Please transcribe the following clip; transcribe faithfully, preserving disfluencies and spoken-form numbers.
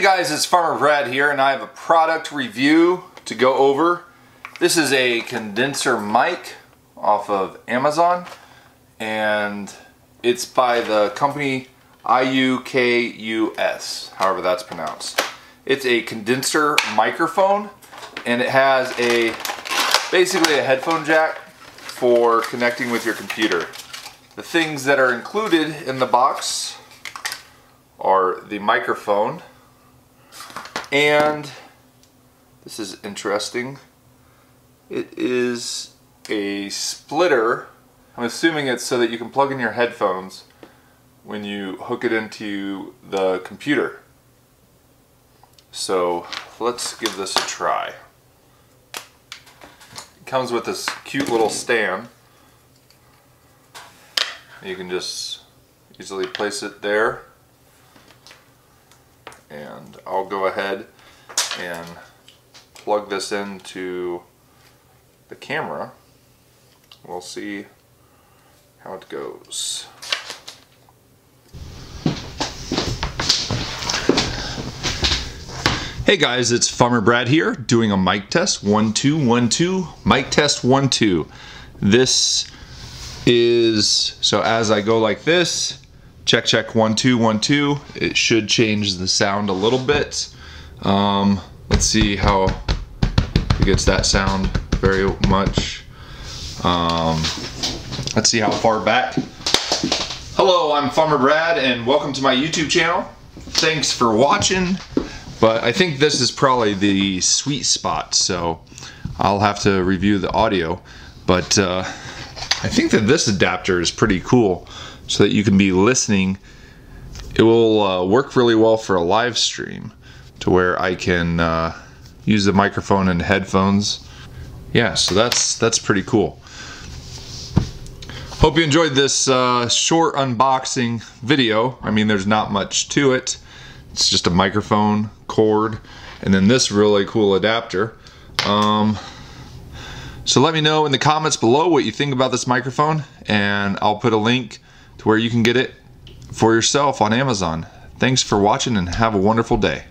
Hey guys, it's Farmer Brad here, and I have a product review to go over. This is a condenser mic off of Amazon, and it's by the company I U K U S, however that's pronounced. It's a condenser microphone, and it has a basically a headphone jack for connecting with your computer. The things that are included in the box are the microphone, and this is interesting, it is a splitter. I'm assuming it's so that you can plug in your headphones when you hook it into the computer. So let's give this a try. It comes with this cute little stand. You can just easily place it there. And I'll go ahead and plug this into the camera. We'll see how it goes. Hey guys, it's Farmer Brad here doing a mic test. One, two, one, two, mic test, one, two. This is, so as I go like this, check, check, one, two, one, two. It should change the sound a little bit. Um, let's see how it gets that sound very much. Um, let's see how far back. Hello, I'm Farmer Brad, and welcome to my YouTube channel. Thanks for watching, but I think this is probably the sweet spot, so I'll have to review the audio. But uh, I think that this adapter is pretty cool, so that you can be listening. It will uh, work really well for a live stream, to where I can uh, use the microphone and headphones. Yeah, so that's that's pretty cool. Hope you enjoyed this uh, short unboxing video. I mean, there's not much to it. It's just a microphone, cord, and then this really cool adapter. Um, so let me know in the comments below what you think about this microphone, and I'll put a link to where you can get it for yourself on Amazon. Thanks for watching and have a wonderful day.